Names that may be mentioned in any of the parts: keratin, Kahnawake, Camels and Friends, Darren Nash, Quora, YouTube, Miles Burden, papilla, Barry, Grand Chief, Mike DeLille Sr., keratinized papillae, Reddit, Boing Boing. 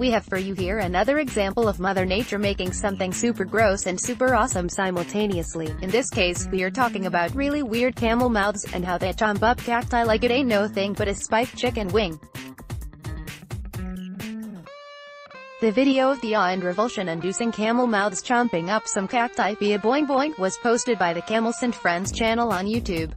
we have for you here another example of Mother Nature making something super gross and super awesome simultaneously. In this case, we are talking about really weird camel mouths, and how they chomp up cacti like it ain't no thing but a spiked chicken wing. The video of the awe and revulsion-inducing camel mouths chomping up some cacti via Boing Boing was posted by the Camels and Friends channel on YouTube.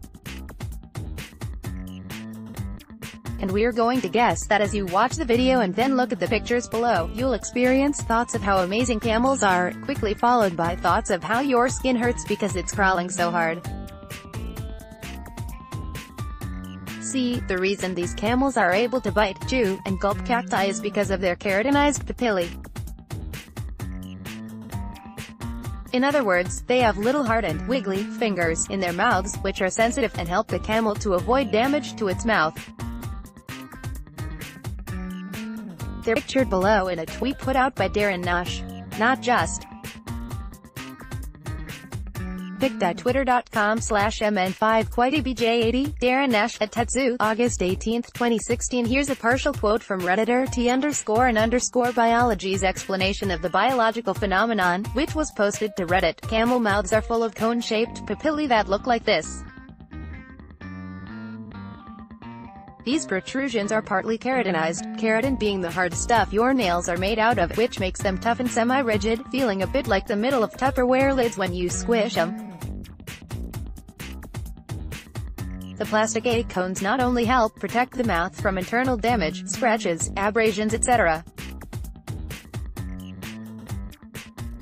And we're going to guess that as you watch the video and then look at the pictures below, you'll experience thoughts of how amazing camels are, quickly followed by thoughts of how your skin hurts because it's crawling so hard. See, the reason these camels are able to bite, chew, and gulp cacti is because of their keratinized papillae. In other words, they have little hardened, wiggly fingers in their mouths, which are sensitive, and help the camel to avoid damage to its mouth. They're pictured below in a tweet put out by Darren Nash. Not just pic.twitter.com/mn5quiteebj80, Darren Nash, at Tetsu, August 18, 2016. Here's a partial quote from Redditor t_n_biology's explanation of the biological phenomenon, which was posted to Reddit. Camel mouths are full of cone-shaped papillae that look like this. These protrusions are partly keratinized, keratin being the hard stuff your nails are made out of, which makes them tough and semi-rigid, feeling a bit like the middle of Tupperware lids when you squish them. The plastic egg cones not only help protect the mouth from internal damage, scratches, abrasions, etc.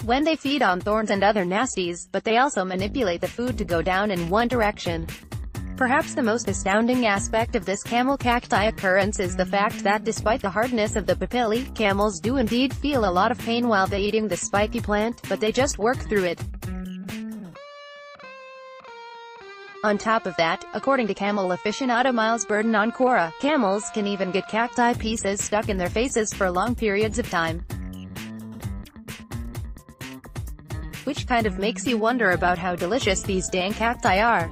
when they feed on thorns and other nasties, but they also manipulate the food to go down in one direction. Perhaps the most astounding aspect of this camel cacti occurrence is the fact that despite the hardness of the papillae, camels do indeed feel a lot of pain while they're eating the spiky plant, but they just work through it. On top of that, according to camel aficionado Miles Burden on Quora, camels can even get cacti pieces stuck in their faces for long periods of time, which kind of makes you wonder about how delicious these dang cacti are.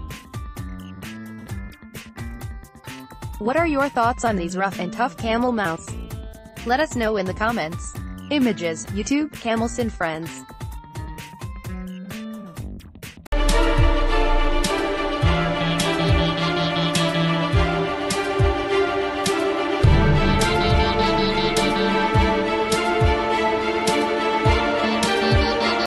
What are your thoughts on these rough and tough camel mouths? Let us know in the comments. Images, YouTube, Camels and Friends.